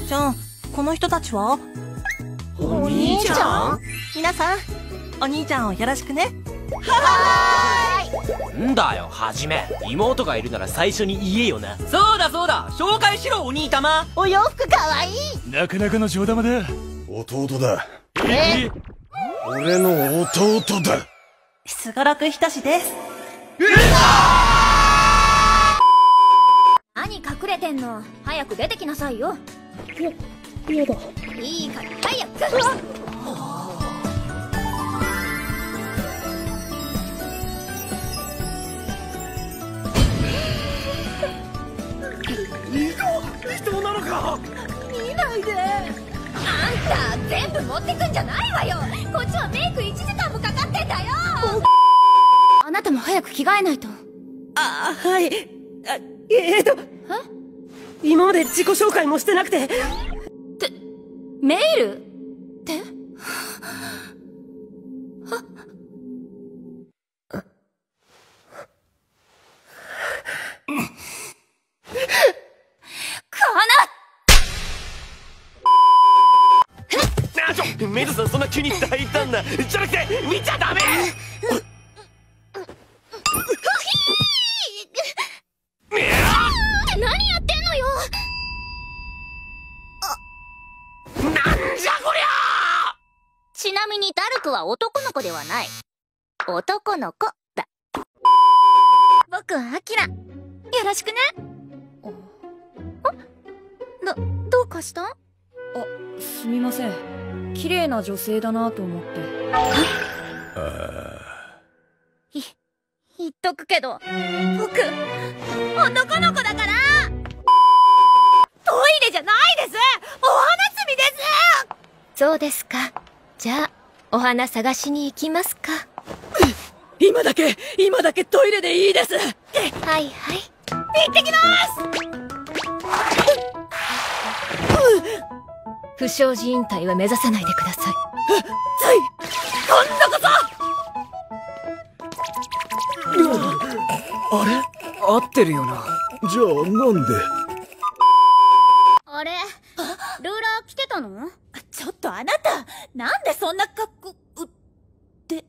兄ちゃん、この人たちは？お兄ちゃん？皆さん、お兄ちゃんをよろしくね。はーい。んだよ、はじめ。妹がいるなら最初に言えよな。そうだそうだ、紹介しろ、お兄たま。お洋服かわいい。なかなかの上玉だ。弟だ。え？俺の弟だ。すごろくひとしです。うわ！何隠れてんの？早く出てきなさいよ。嫌だ。いいから早く。人なのか？見ないで。あんた全部持ってくんじゃないわよ。こっちはメイク1時間もかかってんだよ。あなたも早く着替えないと。あ、はい。あ、今まで自己紹介もしてなくて。メールってはかなっメイドさん、そんな急に大胆なじゃなくて見ちゃダメ。ちなみにダルクは男の子ではない。男の子だ。僕はアキラ。よろしくね。あ、どうかした？あ、すみません。綺麗な女性だなと思って。言っとくけど、僕、男の子だから。トイレじゃないです。お花摘みです。そうですか。じゃあ、お花探しに行きますか。今だけトイレでいいです。はいはい。行ってきます不祥事引退は目指さないでください。今度こそ。あれ？合ってるよな。じゃあなんで？あれ？ルーラー着てたの？ちょっとあなた、なんでそんな格好、って。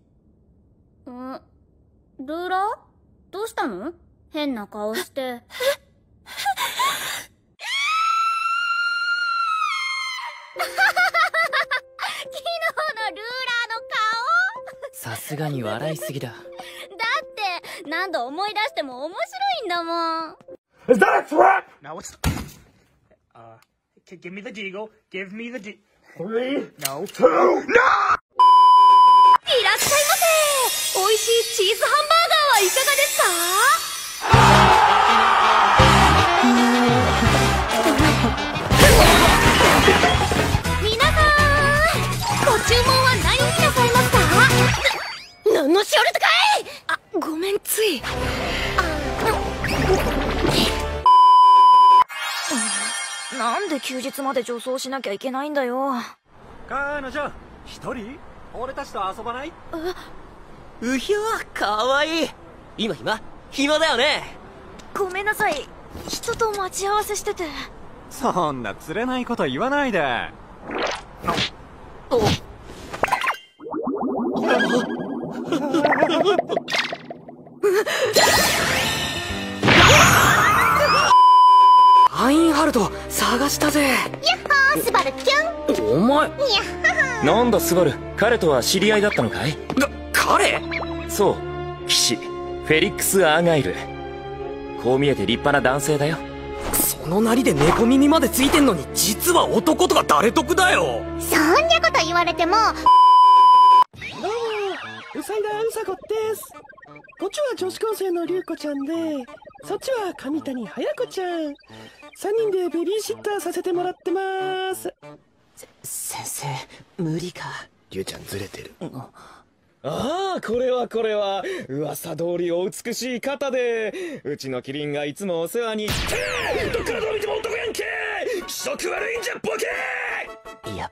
ルーラー？どうしたの？変な顔して。昨日のルーラーの顔？さすがに笑いすぎだ。だって、何度思い出しても面白いんだもん。Is that a trap? Now what's the... give me the deagle, give me the deagle.3、2、1、いらっしゃいませ。美味しいチーズハンバーガーはいかがですか？皆さん、ご注文は何になさいますか？何のしおれとかい。あ、ごめん、つい。なんで休日まで女装しなきゃいけないんだよ。彼女一人？俺たちと遊ばない？うひゃー、かわいい。今暇だよね。ごめんなさい、人と待ち合わせしてて。そんな釣れないこと言わないで。おアインハルト探したぜ。やっほー、スバルキュン。お前、やっほー。なんだスバル、彼とは知り合いだったのかい？彼？そう、騎士フェリックス・アーガイル。こう見えて立派な男性だよ。そのなりで猫耳までついてんのに、実は男とか誰得だよ。そんなこと言われても。どうも、ウサギアンサゴです。こっちは女子高生のリュウコちゃんで、そっちは上谷早子ちゃん。3人でベビーシッターさせてもらってます。先生、無理か。リュウちゃんずれてる。ああ、これは噂通りお美しい方で、うちのキリンがいつもお世話に。どっからどう見ても男やんけ。気色悪いんじゃボケ。いや、